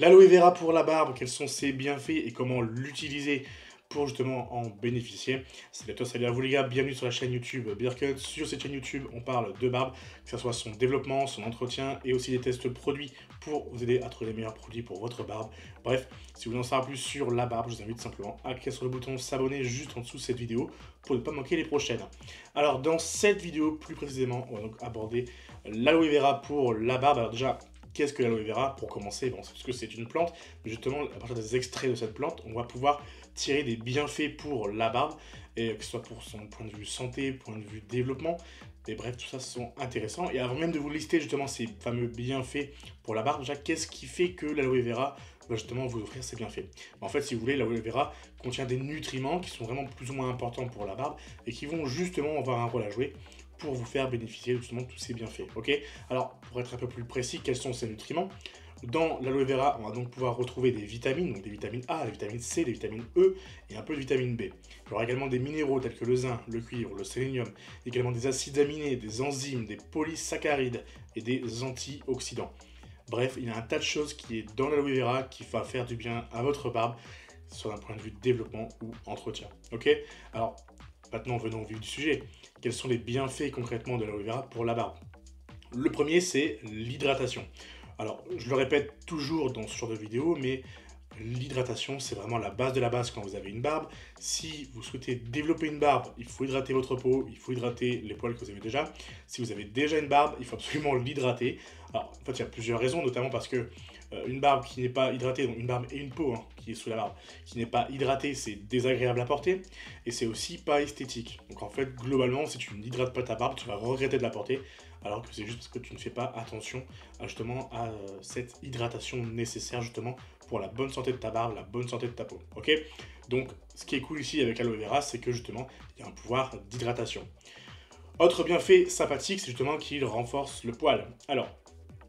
L'aloe vera pour la barbe, quels sont ses bienfaits et comment l'utiliser pour justement en bénéficier. Salut à toi, salut à vous les gars, bienvenue sur la chaîne YouTube Birecut. Sur cette chaîne YouTube, on parle de barbe, que ce soit son développement, son entretien et aussi des tests produits pour vous aider à trouver les meilleurs produits pour votre barbe. Bref, si vous voulez en savoir plus sur la barbe, je vous invite simplement à cliquer sur le bouton s'abonner juste en dessous de cette vidéo pour ne pas manquer les prochaines. Alors dans cette vidéo, plus précisément, on va donc aborder l'aloe vera pour la barbe. Alors déjà, qu'est-ce que l'aloe vera? Pour commencer, bon, c'est parce que c'est une plante, mais justement, à partir des extraits de cette plante, on va pouvoir tirer des bienfaits pour la barbe, et que ce soit pour son point de vue santé, point de vue développement, et bref, tout ça sont intéressants. Et avant même de vous lister justement ces fameux bienfaits pour la barbe, déjà, qu'est-ce qui fait que l'aloe vera va justement vous offrir ces bienfaits? En fait, si vous voulez, l'aloe vera contient des nutriments qui sont vraiment plus ou moins importants pour la barbe, et qui vont justement avoir un rôle à jouer pour vous faire bénéficier justement de tous ces bienfaits, ok? Alors, pour être un peu plus précis, quels sont ces nutriments? Dans l'aloe vera, on va donc pouvoir retrouver des vitamines, donc des vitamines A, des vitamines C, des vitamines E et un peu de vitamine B. Il y aura également des minéraux tels que le zinc, le cuivre, le sélénium, également des acides aminés, des enzymes, des polysaccharides et des antioxydants. Bref, il y a un tas de choses qui est dans l'aloe vera qui va faire du bien à votre barbe, soit d'un point de vue développement ou entretien, ok? Alors, maintenant, venons au vif du sujet. Quels sont les bienfaits concrètement de l'aloe vera pour la barbe? Le premier, c'est l'hydratation. Alors, je le répète toujours dans ce genre de vidéo, mais l'hydratation, c'est vraiment la base de la base quand vous avez une barbe. Si vous souhaitez développer une barbe, il faut hydrater votre peau, il faut hydrater les poils que vous avez déjà. Si vous avez déjà une barbe, il faut absolument l'hydrater. Alors, en fait, il y a plusieurs raisons, notamment parce que une barbe qui n'est pas hydratée, donc une barbe et une peau hein, qui est sous la barbe, qui n'est pas hydratée, c'est désagréable à porter et c'est aussi pas esthétique. Donc en fait, globalement, si tu n'hydrates pas ta barbe, tu vas regretter de la porter, alors que c'est juste parce que tu ne fais pas attention à, justement à cette hydratation nécessaire justement pour la bonne santé de ta barbe, la bonne santé de ta peau. Ok, donc ce qui est cool ici avec l'aloe vera, c'est que justement, il y a un pouvoir d'hydratation. Autre bienfait sympathique, c'est justement qu'il renforce le poil. Alors,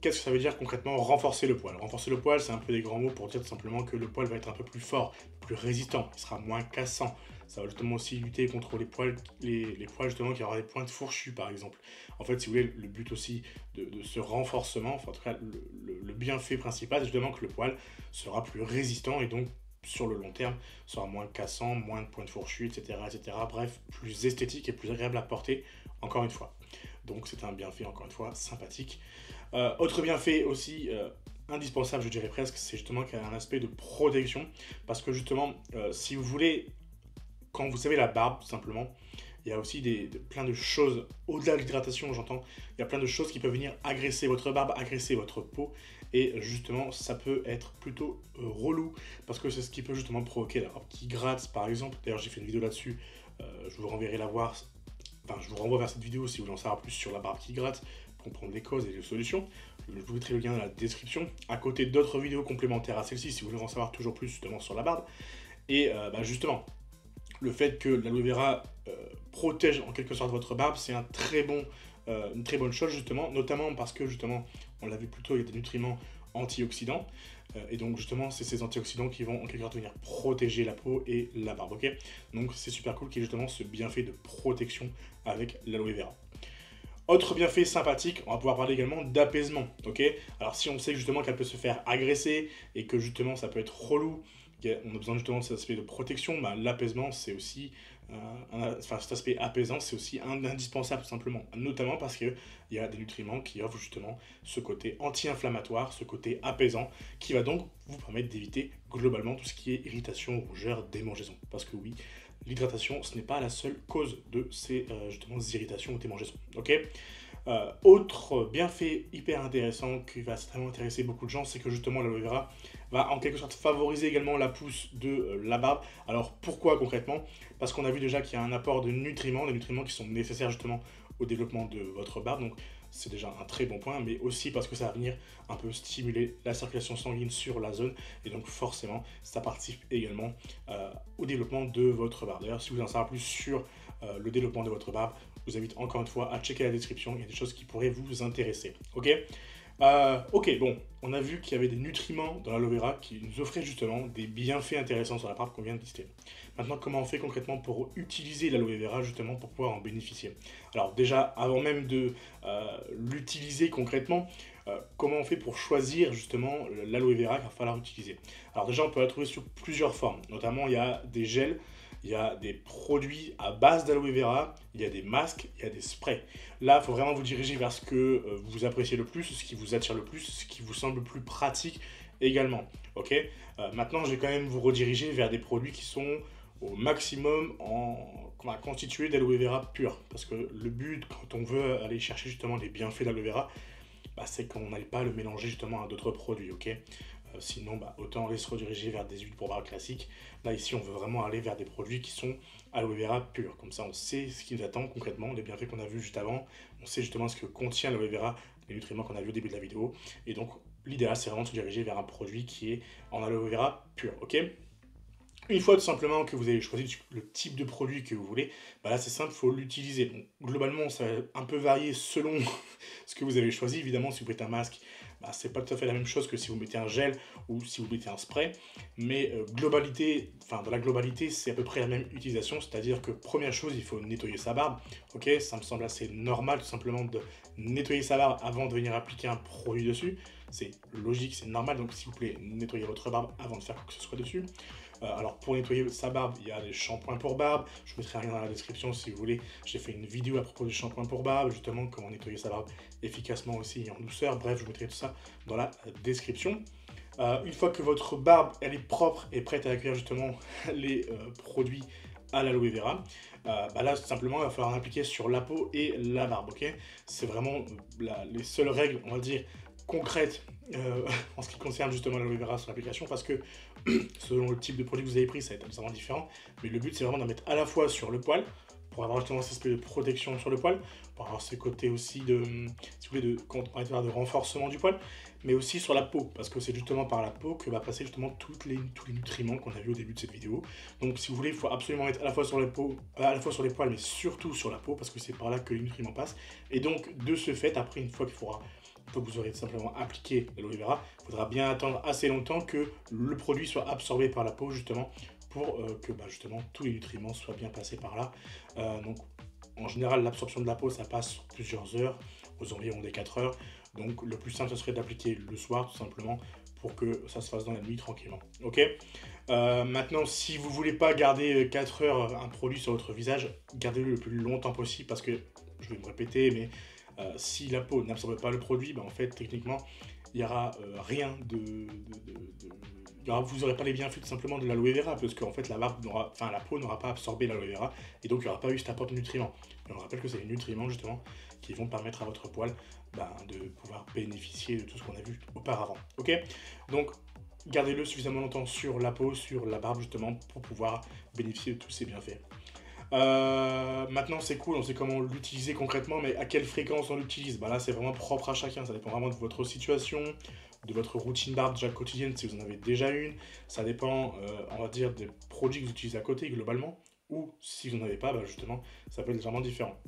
qu'est-ce que ça veut dire concrètement renforcer le poil? Renforcer le poil, c'est un peu des grands mots pour dire tout simplement que le poil va être un peu plus fort, plus résistant, il sera moins cassant. Ça va justement aussi lutter contre les poils justement qui auront des pointes fourchues par exemple. En fait, si vous voulez, le but aussi de ce renforcement, enfin en tout cas le bienfait principal, c'est justement que le poil sera plus résistant et donc sur le long terme sera moins cassant, moins de pointes fourchues, etc., etc. Bref, plus esthétique et plus agréable à porter encore une fois. Donc c'est un bienfait, encore une fois, sympathique. Autre bienfait aussi indispensable, je dirais presque, c'est justement qu'il y a un aspect de protection. Parce que justement, si vous voulez, quand vous avez la barbe, tout simplement, il y a aussi plein de choses, au-delà de l'hydratation, j'entends, il y a plein de choses qui peuvent venir agresser votre barbe, agresser votre peau. Et justement, ça peut être plutôt relou, parce que c'est ce qui peut justement provoquer la barbe qui gratte, par exemple. D'ailleurs, j'ai fait une vidéo là-dessus, je vous renverrai la voir. Enfin, je vous renvoie vers cette vidéo si vous voulez en savoir plus sur la barbe qui gratte, comprendre les causes et les solutions. Je vous mettrai le lien dans la description, à côté d'autres vidéos complémentaires à celle-ci si vous voulez en savoir toujours plus justement sur la barbe. Et justement, le fait que l'aloe vera protège en quelque sorte votre barbe, c'est un très bon, une très bonne chose justement, notamment parce que justement, on l'a vu plus tôt, il y a des nutriments antioxydants. Et donc justement, c'est ces antioxydants qui vont en quelque sorte venir protéger la peau et la barbe, ok? Donc c'est super cool qu'il y ait justement ce bienfait de protection avec l'aloe vera. Autre bienfait sympathique, on va pouvoir parler également d'apaisement, ok? Alors si on sait justement qu'elle peut se faire agresser et que justement ça peut être relou, on a besoin justement de cet aspect de protection, bah, l'apaisement c'est aussi, cet aspect apaisant c'est aussi un indispensable tout simplement, notamment parce qu'il y a des nutriments qui offrent justement ce côté anti-inflammatoire, ce côté apaisant, qui va donc vous permettre d'éviter globalement tout ce qui est irritation, rougeur, démangeaison. Parce que oui, l'hydratation ce n'est pas la seule cause de ces justement irritations ou démangeaisons, ok? Autre bienfait hyper intéressant qui va certainement intéresser beaucoup de gens, c'est que justement l'aloe vera va en quelque sorte favoriser également la pousse de la barbe. Alors pourquoi concrètement? Parce qu'on a vu déjà qu'il y a un apport de nutriments, des nutriments qui sont nécessaires justement au développement de votre barbe, donc c'est déjà un très bon point, mais aussi parce que ça va venir un peu stimuler la circulation sanguine sur la zone, et donc forcément ça participe également au développement de votre barbe. D'ailleurs, si vous voulez en savoir plus sur le développement de votre barbe, je vous invite encore une fois à checker la description, il y a des choses qui pourraient vous intéresser, ok? Ok, bon, on a vu qu'il y avait des nutriments dans l'aloe vera qui nous offraient justement des bienfaits intéressants sur la barbe qu'on vient de lister. Maintenant, comment on fait concrètement pour utiliser l'aloe vera justement pour pouvoir en bénéficier? Alors déjà, avant même de l'utiliser concrètement, comment on fait pour choisir justement l'aloe vera qu'il va falloir utiliser. Alors déjà, on peut la trouver sous plusieurs formes. Notamment, il y a des gels, il y a des produits à base d'aloe vera, il y a des masques, il y a des sprays. Là, il faut vraiment vous diriger vers ce que vous appréciez le plus, ce qui vous attire le plus, ce qui vous semble le plus pratique également. Ok. Maintenant, je vais quand même vous rediriger vers des produits qui sont au maximum constitués d'aloe vera pure. Parce que le but, quand on veut aller chercher justement les bienfaits d'aloe vera, bah, c'est qu'on n'aille pas le mélanger justement à d'autres produits. Ok. Sinon, bah, autant aller se rediriger vers des huiles pour barbe classiques. Là, ici, on veut vraiment aller vers des produits qui sont aloe vera pur. Comme ça, on sait ce qui nous attend concrètement, les bienfaits qu'on a vus juste avant. On sait justement ce que contient l'aloe vera, les nutriments qu'on a vus au début de la vidéo. Et donc, l'idéal, c'est vraiment de se diriger vers un produit qui est en aloe vera pur. Ok. Une fois tout simplement que vous avez choisi le type de produit que vous voulez, bah là c'est simple, il faut l'utiliser. Bon, globalement, ça va un peu varier selon ce que vous avez choisi. Évidemment, si vous mettez un masque, bah, c'est pas tout à fait la même chose que si vous mettez un gel ou si vous mettez un spray. Mais dans la globalité, c'est à peu près la même utilisation. C'est-à-dire que première chose, il faut nettoyer sa barbe. Ok, ça me semble assez normal tout simplement de nettoyer sa barbe avant de venir appliquer un produit dessus. C'est logique, c'est normal. Donc s'il vous plaît, nettoyez votre barbe avant de faire quoi que ce soit dessus. Alors pour nettoyer sa barbe, il y a des shampoings pour barbe, je vous mettrai un lien dans la description si vous voulez, j'ai fait une vidéo à propos des shampoings pour barbe, justement comment nettoyer sa barbe efficacement aussi et en douceur, bref je vous mettrai tout ça dans la description. Une fois que votre barbe elle est propre et prête à accueillir justement les produits à l'aloe vera, bah là tout simplement il va falloir l'appliquer sur la peau et la barbe, ok. C'est vraiment les seules règles, on va dire, concrètes en ce qui concerne justement l'aloe vera sur l'application, parce que selon le type de produit que vous avez pris, ça va être vraiment différent. Mais le but, c'est vraiment d'en mettre à la fois sur le poil, pour avoir justement cet aspect de protection sur le poil, pour avoir ce côté aussi de, si vous voulez, de renforcement du poil, mais aussi sur la peau, parce que c'est justement par la peau que va passer justement tous les nutriments qu'on a vu au début de cette vidéo. Donc si vous voulez, il faut absolument mettre à la fois sur les peaux, à la fois sur les poils, mais surtout sur la peau, parce que c'est par là que les nutriments passent. Et donc de ce fait, après, une fois qu'il faudra que vous aurez simplement appliqué l'aloe vera, il faudra bien attendre assez longtemps que le produit soit absorbé par la peau justement pour que justement tous les nutriments soient bien passés par là. Donc en général l'absorption de la peau ça passe sur plusieurs heures, aux environs des 4 heures. Donc le plus simple ce serait d'appliquer le soir tout simplement pour que ça se fasse dans la nuit tranquillement. Ok. Maintenant si vous voulez pas garder 4 heures un produit sur votre visage, gardez-le le plus longtemps possible parce que, je vais me répéter, mais si la peau n'absorbe pas le produit, bah en fait, techniquement, il n'y aura rien vous n'aurez pas les bienfaits tout simplement de l'aloe vera, parce qu'en fait, la peau n'aura pas absorbé l'aloe vera, et donc il n'y aura pas eu cet apport de nutriments. Et on rappelle que c'est les nutriments, justement, qui vont permettre à votre poil de pouvoir bénéficier de tout ce qu'on a vu auparavant. Ok. Donc, gardez-le suffisamment longtemps sur la peau, sur la barbe, justement, pour pouvoir bénéficier de tous ces bienfaits. Maintenant c'est cool, on sait comment l'utiliser concrètement, mais à quelle fréquence on l'utilise, bah là c'est vraiment propre à chacun, ça dépend vraiment de votre situation, de votre routine barbe déjà quotidienne si vous en avez déjà une, ça dépend on va dire des produits que vous utilisez à côté globalement, ou si vous n'en avez pas, bah justement ça peut être légèrement différent.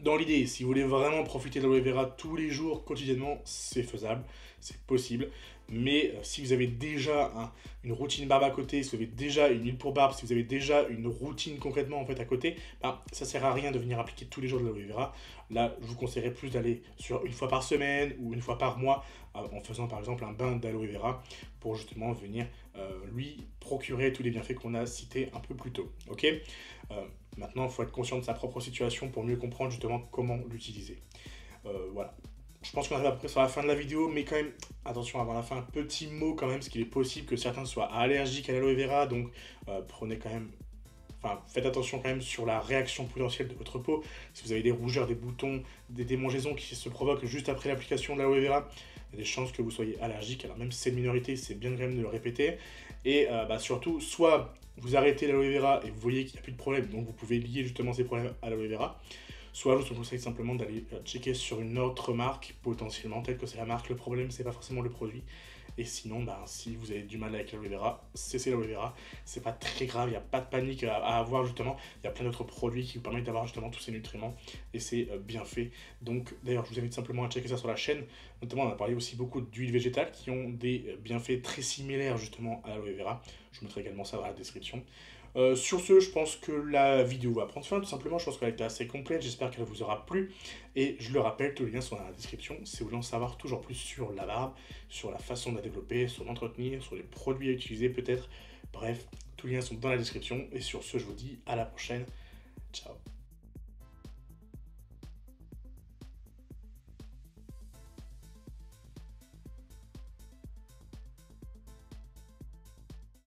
Dans l'idée, si vous voulez vraiment profiter de l'aloe vera tous les jours, quotidiennement, c'est faisable, c'est possible. Mais si vous avez déjà une routine barbe à côté, si vous avez déjà une huile pour barbe, si vous avez déjà une routine concrètement en fait à côté, bah, ça ne sert à rien de venir appliquer tous les jours de l'aloe vera. Là, je vous conseillerais plus d'aller sur une fois par semaine ou une fois par mois en faisant par exemple un bain d'aloe vera pour justement venir lui procurer tous les bienfaits qu'on a cités un peu plus tôt. Ok. Maintenant, il faut être conscient de sa propre situation pour mieux comprendre justement comment l'utiliser. Voilà. Je pense qu'on arrive à peu près sur la fin de la vidéo, mais quand même, attention avant la fin, un petit mot quand même, parce qu'il est possible que certains soient allergiques à l'aloe vera, donc prenez quand même... Enfin, faites attention quand même sur la réaction potentielle de votre peau. Si vous avez des rougeurs, des boutons, des démangeaisons qui se provoquent juste après l'application de l'aloe vera, il y a des chances que vous soyez allergique. Alors même si c'est une minorité, c'est bien quand même de le répéter. Et surtout, soit vous arrêtez l'aloe vera et vous voyez qu'il n'y a plus de problème, donc vous pouvez lier justement ces problèmes à l'aloe vera. Soit je vous conseille simplement d'aller checker sur une autre marque, potentiellement, telle que c'est la marque. Le problème, c'est pas forcément le produit. Et sinon, si vous avez du mal avec l'aloe vera, cessez l'aloe vera. C'est pas très grave, il n'y a pas de panique à avoir justement. Il y a plein d'autres produits qui vous permettent d'avoir justement tous ces nutriments et c'est bien fait. Donc d'ailleurs, je vous invite simplement à checker ça sur la chaîne. Notamment, on a parlé aussi beaucoup d'huiles végétales qui ont des bienfaits très similaires justement à l'aloe vera. Je vous mettrai également ça dans la description. Sur ce, je pense que la vidéo va prendre fin, tout simplement. Je pense qu'elle était assez complète, j'espère qu'elle vous aura plu. Et je le rappelle, tous les liens sont dans la description. Si vous voulez en savoir toujours plus sur la barbe, sur la façon de la développer, son entretenir, sur les produits à utiliser peut-être. Bref, tous les liens sont dans la description. Et sur ce, je vous dis à la prochaine. Ciao.